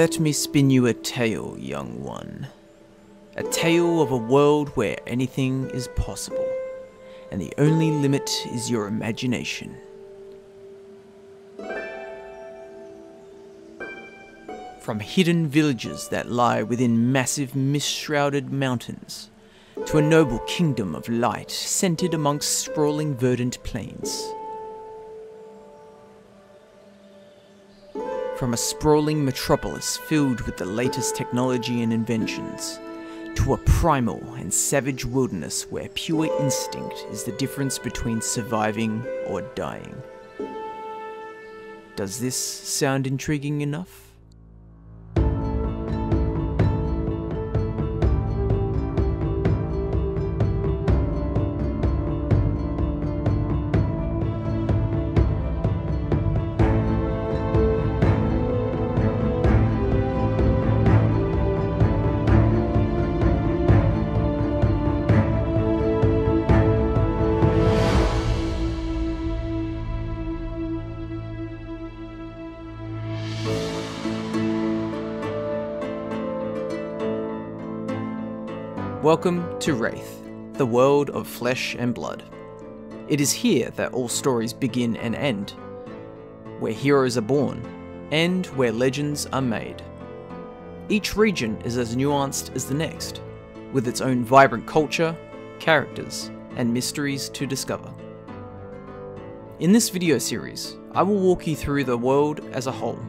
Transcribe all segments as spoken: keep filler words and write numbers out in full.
Let me spin you a tale, young one. A tale of a world where anything is possible, and the only limit is your imagination. From hidden villages that lie within massive mist-shrouded mountains, to a noble kingdom of light centered amongst sprawling verdant plains. From a sprawling metropolis filled with the latest technology and inventions, to a primal and savage wilderness where pure instinct is the difference between surviving or dying. Does this sound intriguing enough? Welcome to Wraith, the world of Flesh and Blood. It is here that all stories begin and end, where heroes are born, and where legends are made. Each region is as nuanced as the next, with its own vibrant culture, characters, and mysteries to discover. In this video series, I will walk you through the world as a whole,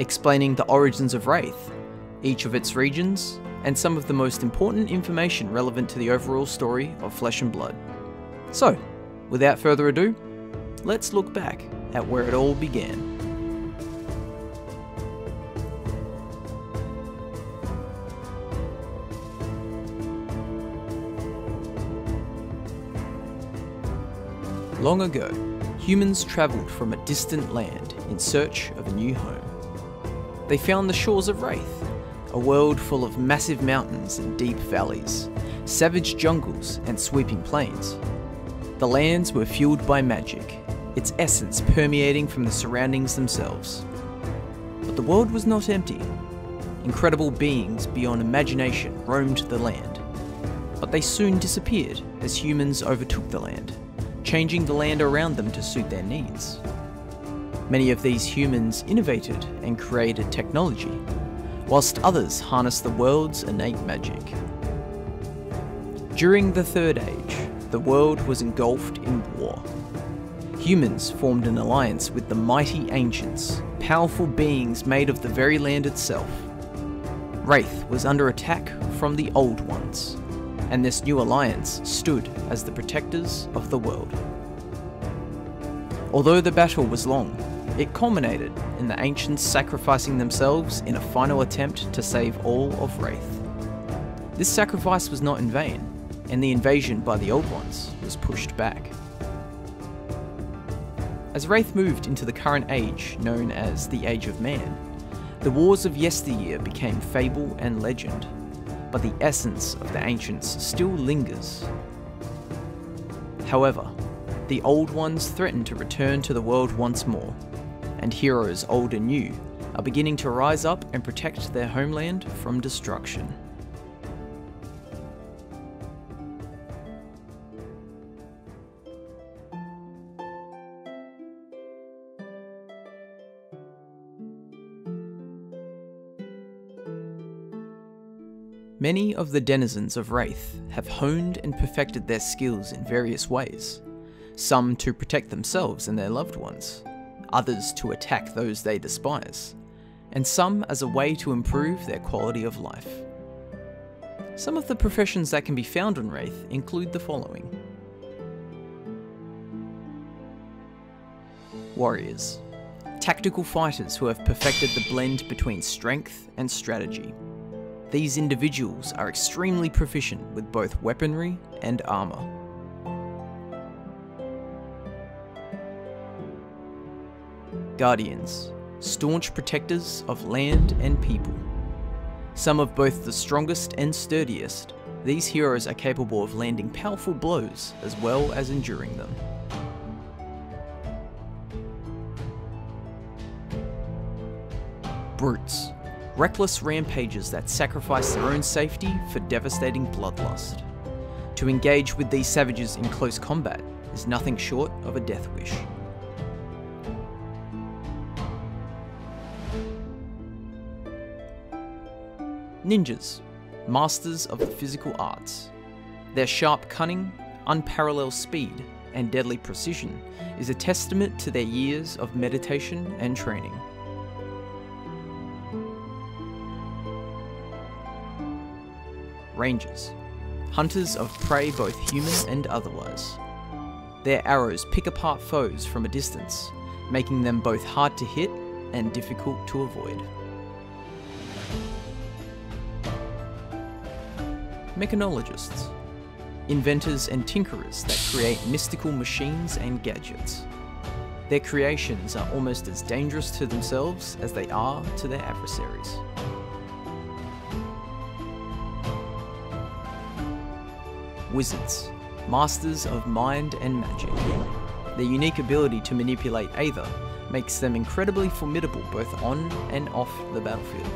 explaining the origins of Wraith, each of its regions, and some of the most important information relevant to the overall story of Flesh and Blood. So, without further ado, let's look back at where it all began. Long ago, humans travelled from a distant land in search of a new home. They found the shores of Wraith, a world full of massive mountains and deep valleys, savage jungles and sweeping plains. The lands were fueled by magic, its essence permeating from the surroundings themselves. But the world was not empty. Incredible beings beyond imagination roamed the land, but they soon disappeared as humans overtook the land, changing the land around them to suit their needs. Many of these humans innovated and created technology, whilst others harness the world's innate magic. During the Third Age, the world was engulfed in war. Humans formed an alliance with the mighty ancients, powerful beings made of the very land itself. Wraith was under attack from the Old Ones, and this new alliance stood as the protectors of the world. Although the battle was long, it culminated in the ancients sacrificing themselves in a final attempt to save all of Wraith. This sacrifice was not in vain, and the invasion by the Old Ones was pushed back. As Wraith moved into the current age known as the Age of Man, the Wars of Yesteryear became fable and legend, but the essence of the ancients still lingers. However, the Old Ones threaten to return to the world once more, and heroes old and new are beginning to rise up and protect their homeland from destruction. Many of the denizens of Wraith have honed and perfected their skills in various ways, some to protect themselves and their loved ones, others to attack those they despise, and some as a way to improve their quality of life. Some of the professions that can be found on Wraith include the following. Warriors. Tactical fighters who have perfected the blend between strength and strategy. These individuals are extremely proficient with both weaponry and armor. Guardians, staunch protectors of land and people. Some of both the strongest and sturdiest, these heroes are capable of landing powerful blows as well as enduring them. Brutes, reckless rampages that sacrifice their own safety for devastating bloodlust. To engage with these savages in close combat is nothing short of a death wish. Ninjas, masters of the physical arts. Their sharp cunning, unparalleled speed, and deadly precision is a testament to their years of meditation and training. Rangers, hunters of prey both human and otherwise. Their arrows pick apart foes from a distance, making them both hard to hit and difficult to avoid. Mechanologists, inventors and tinkerers that create mystical machines and gadgets. Their creations are almost as dangerous to themselves as they are to their adversaries. Wizards, masters of mind and magic. Their unique ability to manipulate Aether makes them incredibly formidable both on and off the battlefield.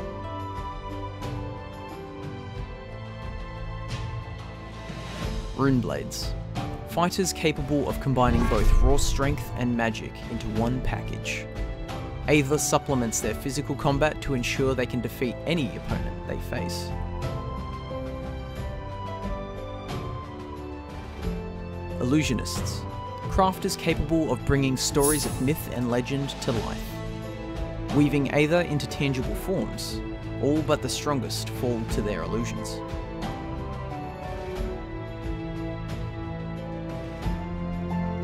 Runeblades, fighters capable of combining both raw strength and magic into one package. Aether supplements their physical combat to ensure they can defeat any opponent they face. Illusionists, crafters capable of bringing stories of myth and legend to life. Weaving Aether into tangible forms, all but the strongest fall to their illusions.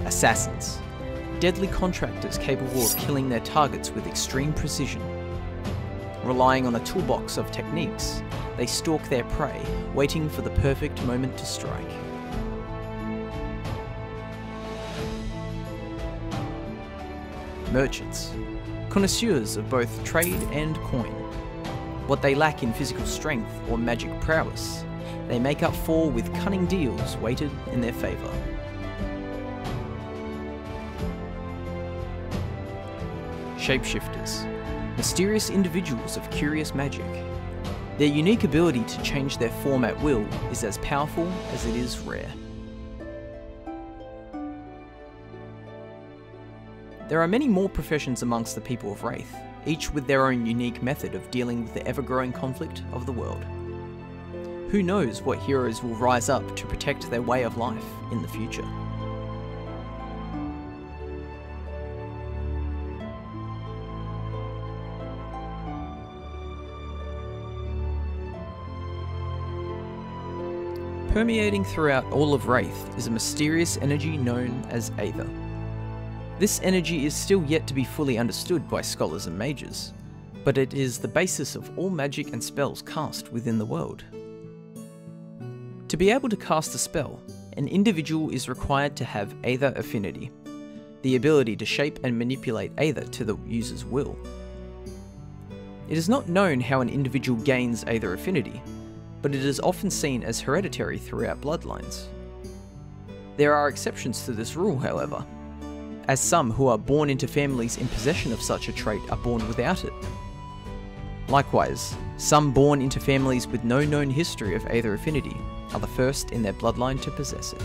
Assassins, deadly contractors capable of killing their targets with extreme precision. Relying on a toolbox of techniques, they stalk their prey, waiting for the perfect moment to strike. Merchants, connoisseurs of both trade and coin. What they lack in physical strength or magic prowess, they make up for with cunning deals weighted in their favour. Shapeshifters, mysterious individuals of curious magic. Their unique ability to change their form at will is as powerful as it is rare. There are many more professions amongst the people of Wraith, each with their own unique method of dealing with the ever-growing conflict of the world. Who knows what heroes will rise up to protect their way of life in the future? Permeating throughout all of Wraith is a mysterious energy known as Aether. This energy is still yet to be fully understood by scholars and mages, but it is the basis of all magic and spells cast within the world. To be able to cast a spell, an individual is required to have Aether affinity, the ability to shape and manipulate Aether to the user's will. It is not known how an individual gains Aether affinity, but it is often seen as hereditary throughout bloodlines. There are exceptions to this rule, however, as some who are born into families in possession of such a trait are born without it. Likewise, some born into families with no known history of Aether affinity are the first in their bloodline to possess it.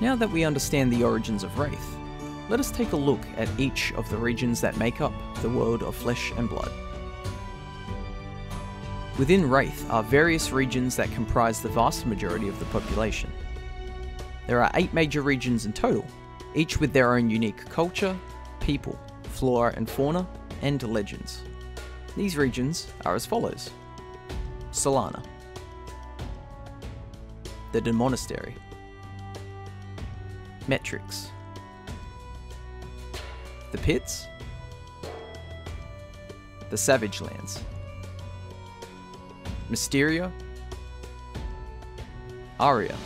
Now that we understand the origins of Wraith, let us take a look at each of the regions that make up the world of Flesh and Blood. Within Wraith are various regions that comprise the vast majority of the population. There are eight major regions in total, each with their own unique culture, people, flora and fauna, and legends. These regions are as follows. Solana, the Theden Monastery, Metrix, The Pits, the Savage Lands, Mysteria, Aria,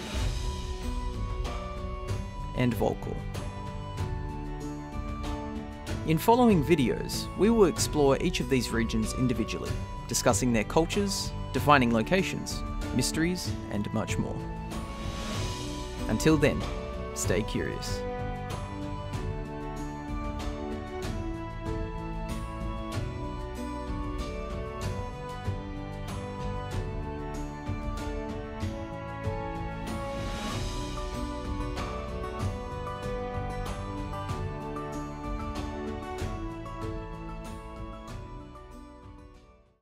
and Volcor. In following videos, we will explore each of these regions individually, discussing their cultures, defining locations, mysteries, and much more. Until then, stay curious.